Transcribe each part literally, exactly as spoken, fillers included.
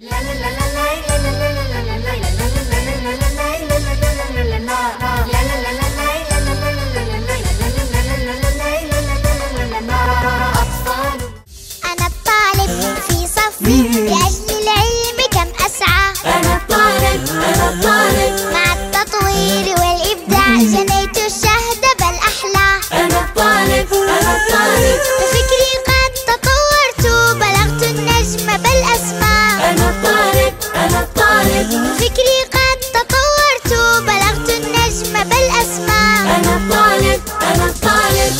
لا لا لا لا لا لا لا لا لا لا أنا الطالب في صفي لأجل العلم كم أسعى. أنا الطالب أنا الطالب مع التطوير والإبداع جنيت الشهد بل أحلى. أنا الطالب أنا الطالب وفكري قد تطورت بلغت النجم بل أسمى. أنا الطالب أنا الطالب فكري قد تطورت بلغت النجم بل أسمى. أنا الطالب أنا الطالب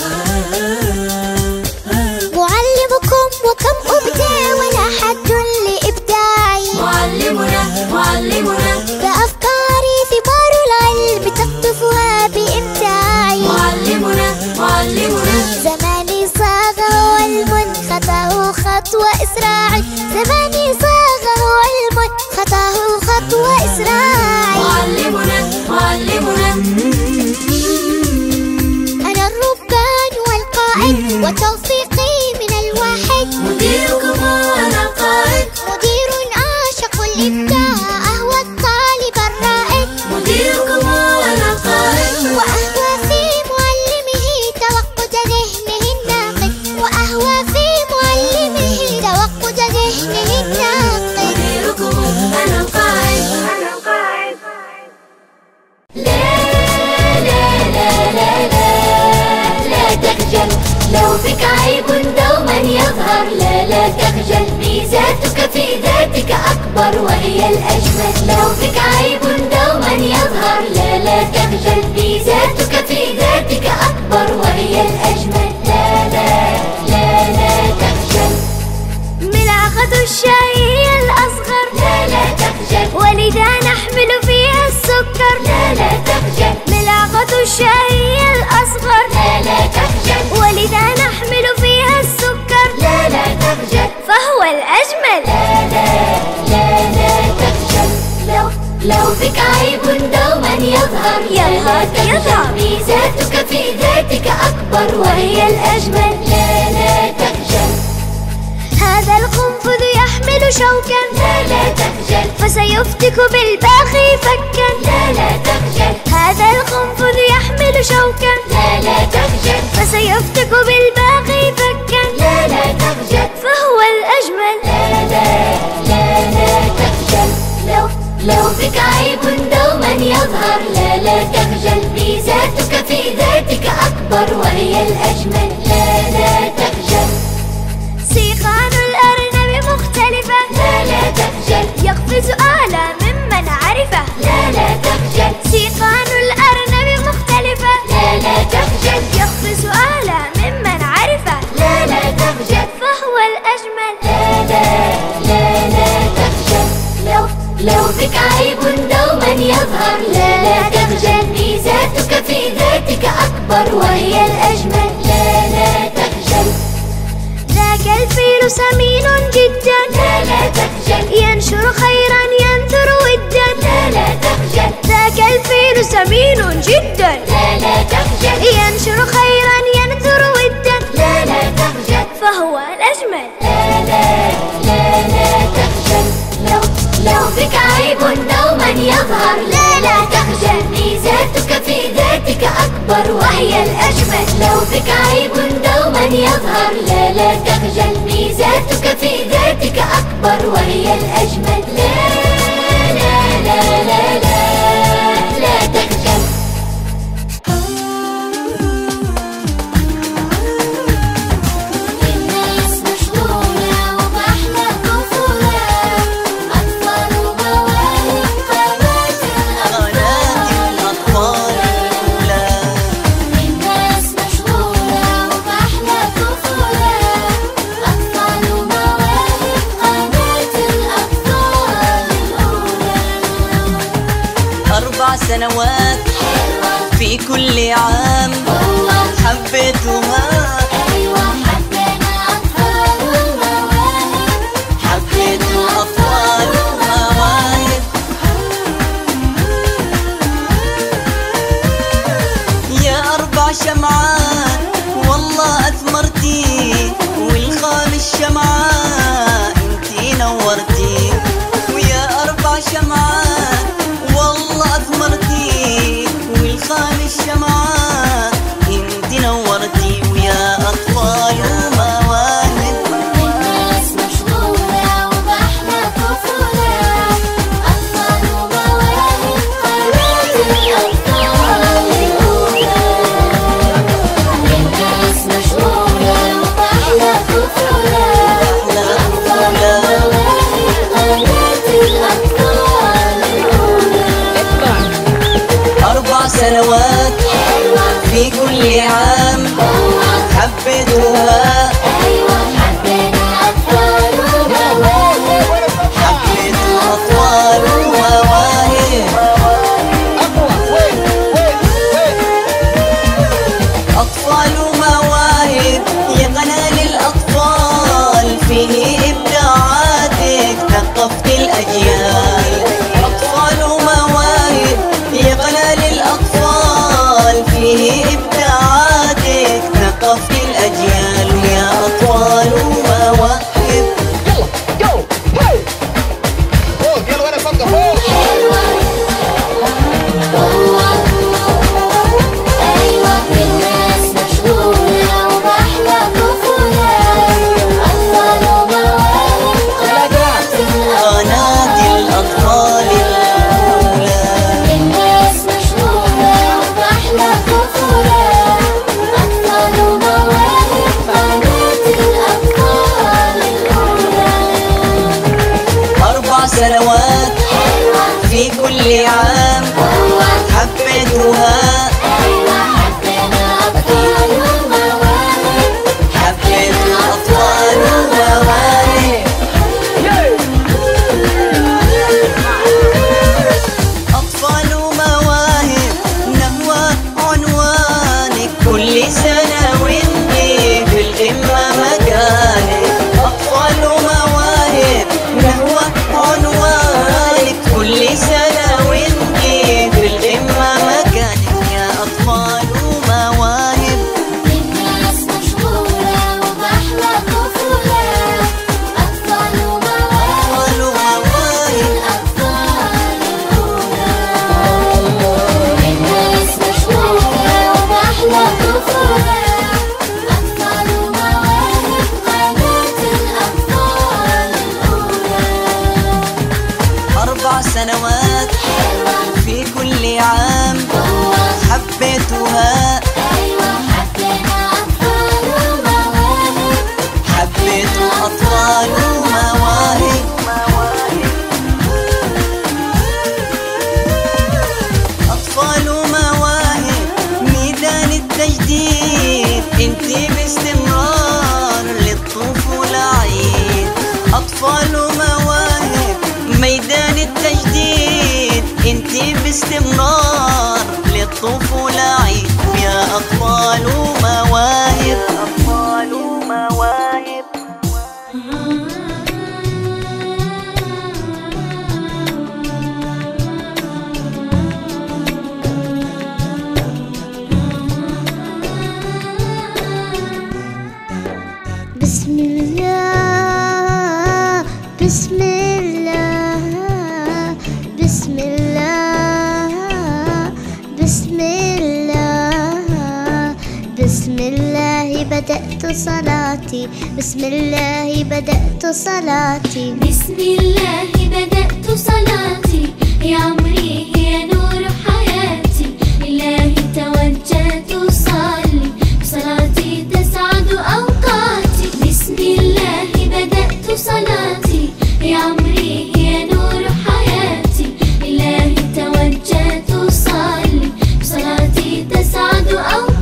معلمكم وكم أبدع ولا حد لإبداعي. معلمنا معلمنا فأفكاري ثمار العلم تقطفها بإمتاعي. معلمنا معلمنا زماني صاغ هو علم خطاه خطوة إسراعي. زماني صاغ علم خطاه خطوة إسراعي. معلمنا معلمنا أنا الربان والقائد وتوفيقي من الواحد. مديركم أنا القائد مدير عاشق الإبداع أهوى الطالب الرائد. مديركم أنا القائد وأهوى في معلمه توقد ذهنه الناقد. وأهوى في معلمه توقد ذهنه الناقد. لو فيك عيب دوما يظهر لا لا تخجل ميزاتك في ذاتك أكبر وهي الأجمل. لو فيك عيب دوما يظهر لا لا تخجل ميزاتك في ذاتك أكبر وهي الأجمل. لا لا لا لا تخجل ملعقة الشاي هي الأصغر. لا لا تخجل ولذا نحمل فيها السكر. لا لا تخجل ملعقة الشاي هي الأصغر. لا لا تخجل ولذا نحمل فيها السكر. لا لا تخجل فهو الأجمل. لا لا لا لا تخجل لو لو فيك عيب دوما يظهر لا تخجل ميزاتك في ذاتك أكبر وهي الأجمل. لا لا تخجل هذا القنفذ يحمل شوكا. لا لا تخجل فسيفتك بالباغي فكا. لا لا تخجل هذا القنفذ يحمل شوكا. لا لا تخجل فسيفتك بالباغي فكا. لا لا تخجل فهو الأجمل. لا لا لا لا تخجل لو لو فيك عيب دوما يظهر لا لا تخجل ميزاتك في ذاتك أكبر وهي الأجمل. لا لا تخجل سيقان الأرنب مختلفة. لا لا تخجل يقفز أعلى ممن عرفه. لا لا تخجل سيقان الأرنب مختلفة. لا لا تخجل يقفز أعلى ممن عرفه. لا لا تخجل فهو الأجمل. لا لا لا لا تخجل لو لو فيك عيب دوما يظهر لا لا تخجل ميزاتك في ذاتك أكبر وهي الأجمل. لا لا تخجل ذاك الفيل سمين جدا. لا لا تخجل ينشر خيرا ينثر ودا. لا لا تخجل ذاك الفيل سمين جدا. لا لا تخجل ينشر خيرا ينثر ودا. لا لا تخجل فهو الأجمل. لا لا لا لا تخجل لو لو فيك عيب دوما يظهر لا لا تخجل ميزاتك في ذاتك أكبر وهي الأجمل. لو فيك عيب دوما يظهر لا لا تخجل ميزاتك في ذاتك أكبر وهي الأجمل. لا لا لا لا لا لا تخجل. الناس مشغولة ومحلى طفولة أطفال وبوالغ قامات الأطفال. سنوات حلوة في كل عام حبيتها. أيوة حبينا أطفال ومواهب. حبيتوا أطفال ومواهب. يا أربع شمعات والله أثمرتي والخال الشمعة انتي نورتي. شمعة والله اثمرتي والخال الشمعة، انتي نورتي ويا اطلع يوم واحد. الناس مشغولة وبحنا طفولة، اطلع يوم واحد قناتي ابطال الاولى. الناس مشغولة وبحنا طفولة، اطلع يوم واحد قناتي الابطال. أربع سنوات في كل عام حبيتها، حبيتها أطفال ومواهب، حبيتها أطفال ومواهب. أطفال ومواهب يا قناة للأطفال، فيه إبداعاتك ثقفت الأجيال. أطفال ومواهب يا قناة للأطفال، فيه إبداعاتك ثقفت الأجيال. يا أطفال ومواهب يلا جو هاي فوق، يلا وأنا فوق فوق حلوة. أيوة أيوة الناس مشغولة وبحنا طفولة، أطفال ومواهب قناة الأطفال، قناة الأطفال. سنوات في كل عام حبيتها، حبيت الأطفال ومواهب. أطفال ومواهب نهوة عنوانك، كل سنة وانتي في القمة مكانك. أطفال ومواهب نهوة عنوانك، كل سنة وانتي في القمة مكانك. يا أطفال ومواهب، الناس مشغولة وبحنا طفولة، أطفال ومواهب قناة الأطفال الأولى. الناس مشغولة وبحنا طفولة، أطفال ومواهب قناة الأطفال الأولى. أربع سنوات في كل عام حبيتها، حبيت الأطفال ومواهب. أطفال ومواهب ميدان التجديد، انتي باستمرار للطفولة عيد. أطفال ومواهب ميدان التجديد، انتي باستمرار للطفولة عيد. يا أطفال ومواهب، أطفال ومواهب. بسم الله، بسم الله، بسم الله، بسم الله، بسم الله بدأت صلاتي، بسم الله بدأت صلاتي، بسم الله بدأت صلاتي، يا عمري هي نور حياتي، لله توجهت أصلي، بصلاتي تسعد أوقاتي. بسم الله بدأت صلاتي، يا عمري هي نور حياتي، لله توجهت أصلي، بصلاتي تسعد أوقاتي.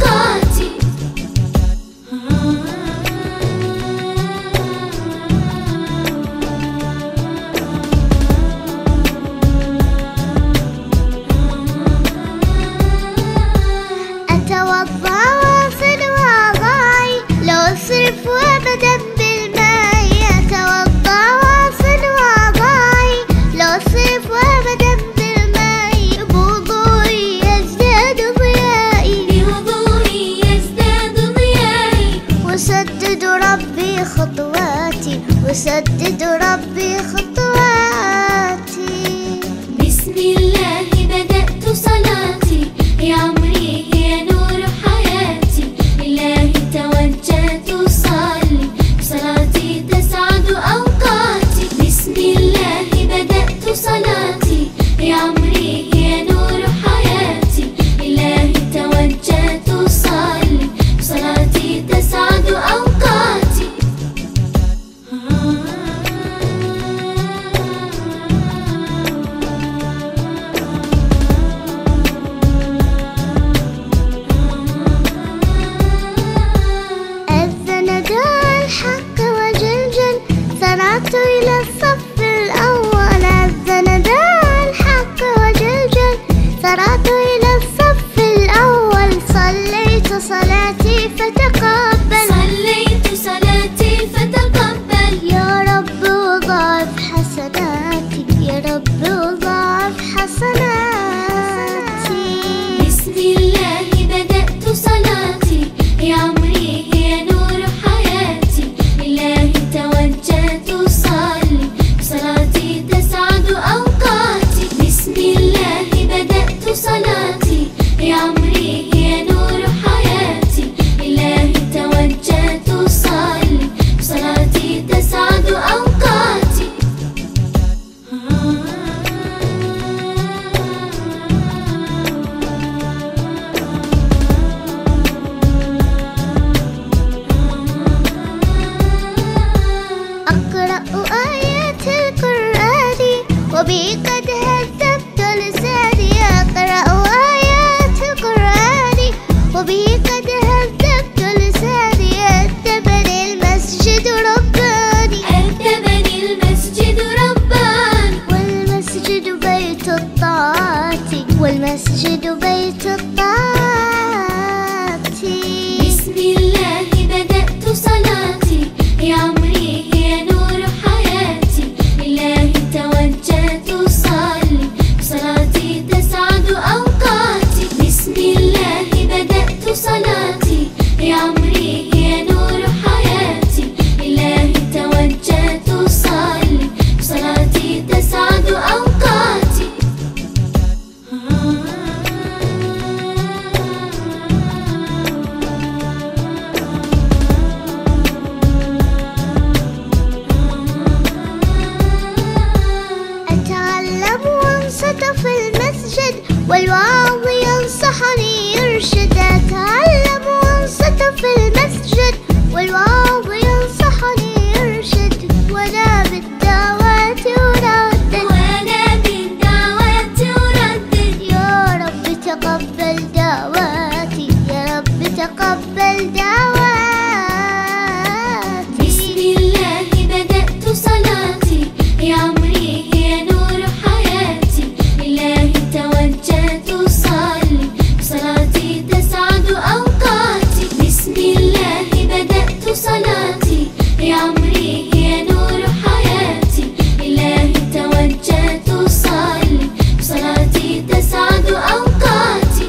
وبي قد هذبت لساني أقرأ آيات قرآني، وبه قد هذبت لساني هذبني المسجد رباني، هذبني المسجد رباني. والمسجد بيت الطاعة، والمسجد بيت الطاعة. بسم الله بدأت صلاتي، يا عمري هي نور حياتي، لله توجهت أصلي، بصلاتي تسعد أوقاتي. بسم الله بدأت صلاتي، يا عمري هي نور حياتي، لله توجهت أصلي، بصلاتي تسعد أوقاتي. في المسجد والوعظ ينصحني يرشد، أتعلم وأنصت في المسجد والوعظ ينصحني يرشد، وأنا بالدعوات أردد، وأنا بالدعوات أردد. يا رب تقبل دعواتي، يا رب تقبل دعواتي. بسم الله بدأت صلاتي، يا عمري هي نور حياتي، لله توجهت أصلي، بصلاتي تسعد أوقاتي. بسم الله بدأت صلاتي، يا عمري هي نور حياتي، لله توجهت أصلي، بصلاتي تسعد أوقاتي.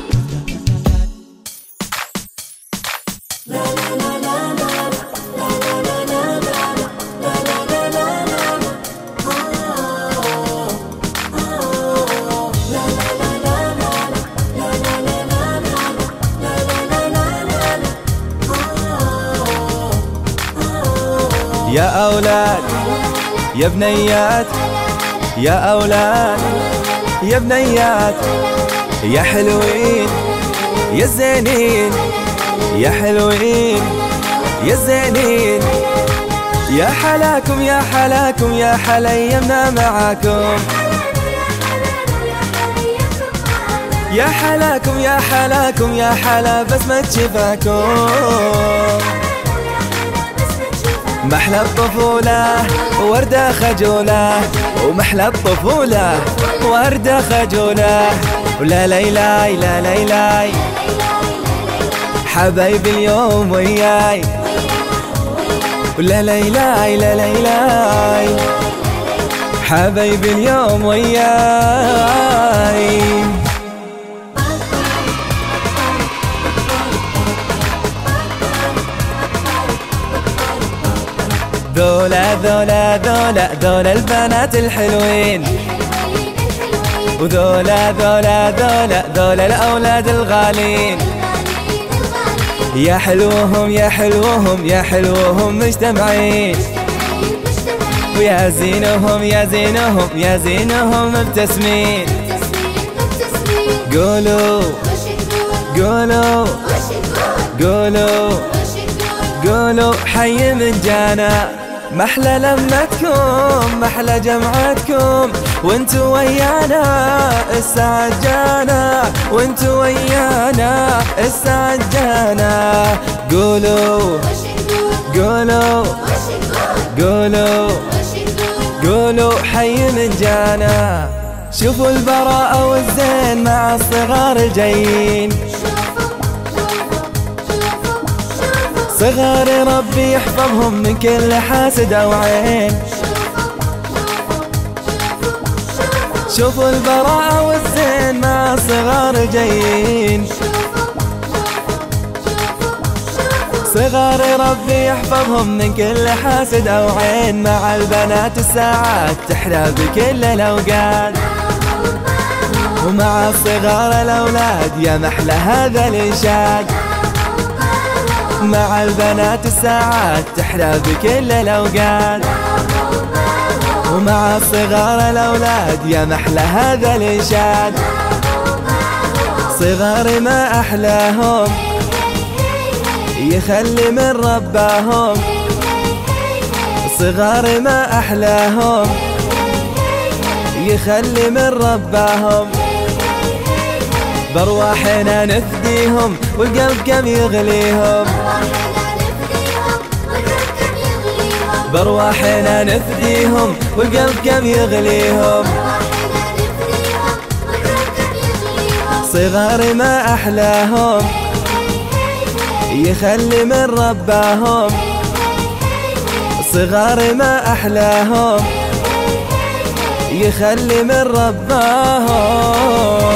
يا أولاد يا بنيات، يا أولاد يا بنيات، يا حلوين يا زينين، يا حلوين يا زينين، يا حلاكم يا حلاكم يا حلا يمنا معاكم، يا حلاكم يا حلاكم يا حلا بس ما تشبهكم. محلى الطفولة وردة خجولة، ومحلى الطفولة وردة خجولة، ولا ليلاي لا ليلاي حبايب اليوم وياي، ولا ليلاي لا ليلاي حبايب اليوم وياي. ذولا ذولا ذولا ذولا البنات الحلوين، وذولا ذولا ذولا ذولا الأولاد الغالين، يا حلوهم يا حلوهم يا حلوهم مجتمعين، ويا زينهم يا زينهم يا زينهم مبتسمين. قولوا قولوا قولوا قولوا حي من جانا، محلى لمتكم محلى جمعتكم، وانتو ويانا الساعة جانا، وانتو ويانا الساعة جانا. قولوا قولوا قولوا قولوا حي من جانا. شوفوا البراءة والزين مع الصغار الجايين، صغار ربي يحفظهم من كل حاسد أو عين. شوفوا البراءة والزين مع الصغار جايين، صغار ربي يحفظهم من كل حاسد أو عين. مع البنات الساعات تحلى بكل الأوقات، ومع الصغار الأولاد يا محلى هذا الإنشاد. مع البنات الساعات تحلى بكل الأوقات، ومع الصغار الأولاد يا محلى هذا الإنشاد. صغاري ما أحلاهم، يخلي من رباهم، صغاري ما أحلاهم، يخلي من رباهم، برواحنا نفديهم والقلب كم يغليهم، برواحنا نفديهم والقلب كم يغليهم، صغاري ما أحلاهم يخلي من رباهم، صغاري ما أحلاهم يخلي من رباهم.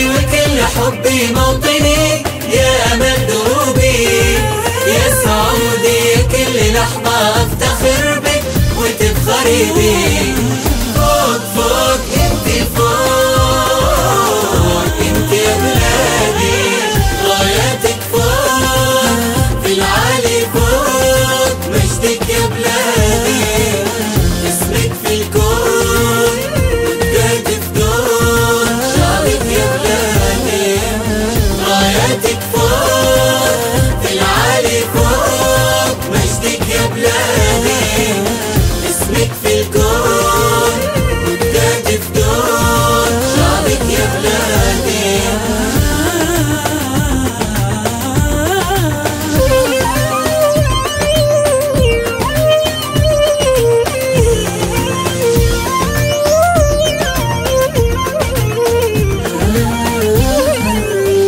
حبي وكل حبي موطني يا أمل دروبي يا سعودي، كل لحظة أفتخر بك وتفخري بي. فوق فوق انتي، فوق انتي يا بلادي، غاياتك فوق في العالي، فوق مجدك يا بلادي، اسمك في الكون وجهك في دور شعبك يا بلادي، غاياتك فوق في العالي، فوق مجدك يا بلادي، اسمك في الكون وجهك في دور شعبك يا بلادي.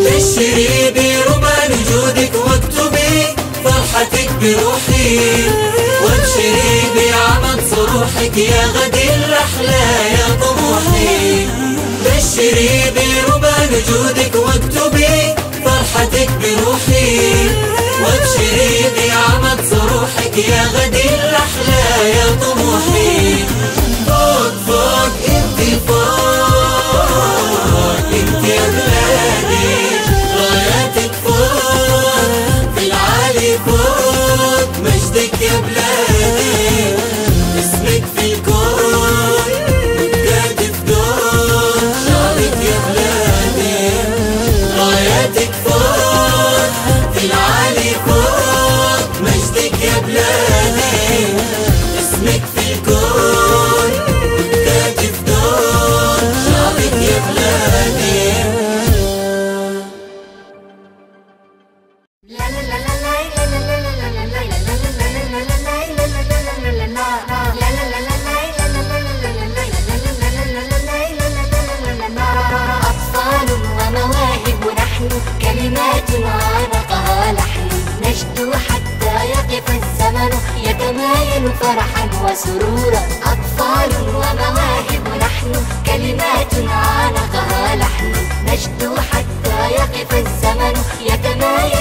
بشري بربع وجودك واكتبي فرحتك بروحي، وابشري بعمد صروحك يا غدي الأحلى يا طموحي. بشري بربع وجودك واكتبي فرحتك بروحي، وابشري بعمد صروحك يا غدي الأحلى يا طموحي. فوق فوق انتي، فوق انتي يا بلادي، غاياتك فوق في العالي، فوق مجدك يا بلادي، اسمك في الكون وجهك في دور شعبك يا بلادي، غاياتك فوق في العالي، فوق مجدك يا بلادي، اسمك في الكون وجهك في دور شعبك يا بلادي. كلمات عانقها لحن، نجد حتى يقف الزمن يتمايل فرحا وسرورا. أطفال ومواهب نحن، كلمات عانقها لحن، نجد حتى يقف الزمن يتمايل